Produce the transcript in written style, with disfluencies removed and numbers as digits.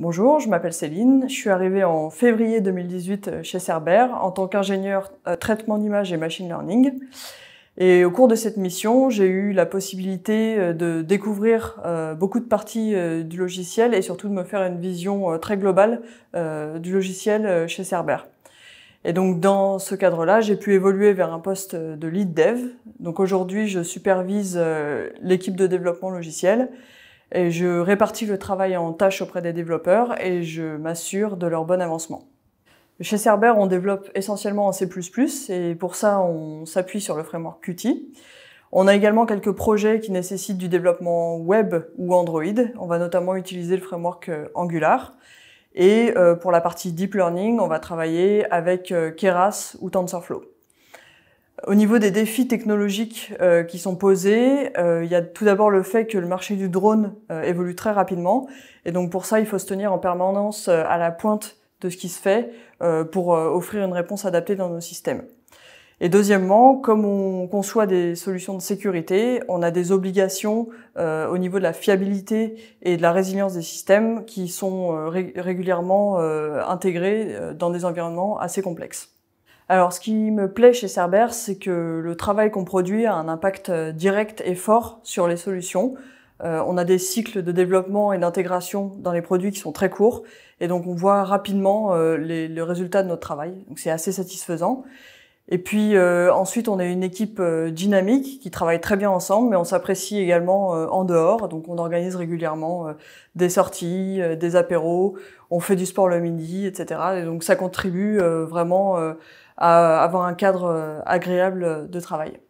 Bonjour, je m'appelle Céline, je suis arrivée en février 2018 chez CERBAIR en tant qu'ingénieure traitement d'images et machine learning. Et au cours de cette mission, j'ai eu la possibilité de découvrir beaucoup de parties du logiciel et surtout de me faire une vision très globale du logiciel chez CERBAIR. Et donc dans ce cadre-là, j'ai pu évoluer vers un poste de lead dev. Donc aujourd'hui, je supervise l'équipe de développement logiciel et je répartis le travail en tâches auprès des développeurs et je m'assure de leur bon avancement. Chez CERBAIR, on développe essentiellement en C++ et pour ça, on s'appuie sur le framework Qt. On a également quelques projets qui nécessitent du développement web ou Android. On va notamment utiliser le framework Angular. Et pour la partie Deep Learning, on va travailler avec Keras ou TensorFlow. Au niveau des défis technologiques qui sont posés, il y a tout d'abord le fait que le marché du drone évolue très rapidement. Et donc pour ça, il faut se tenir en permanence à la pointe de ce qui se fait pour offrir une réponse adaptée dans nos systèmes. Et deuxièmement, comme on conçoit des solutions de sécurité, on a des obligations au niveau de la fiabilité et de la résilience des systèmes qui sont régulièrement intégrés dans des environnements assez complexes. Alors ce qui me plaît chez CERBAIR, c'est que le travail qu'on produit a un impact direct et fort sur les solutions. On a des cycles de développement et d'intégration dans les produits qui sont très courts et donc on voit rapidement le résultat de notre travail, donc c'est assez satisfaisant. Et puis ensuite, on a une équipe dynamique qui travaille très bien ensemble, mais on s'apprécie également en dehors. Donc on organise régulièrement des sorties, des apéros, on fait du sport le midi, etc. Et donc ça contribue vraiment à avoir un cadre agréable de travail.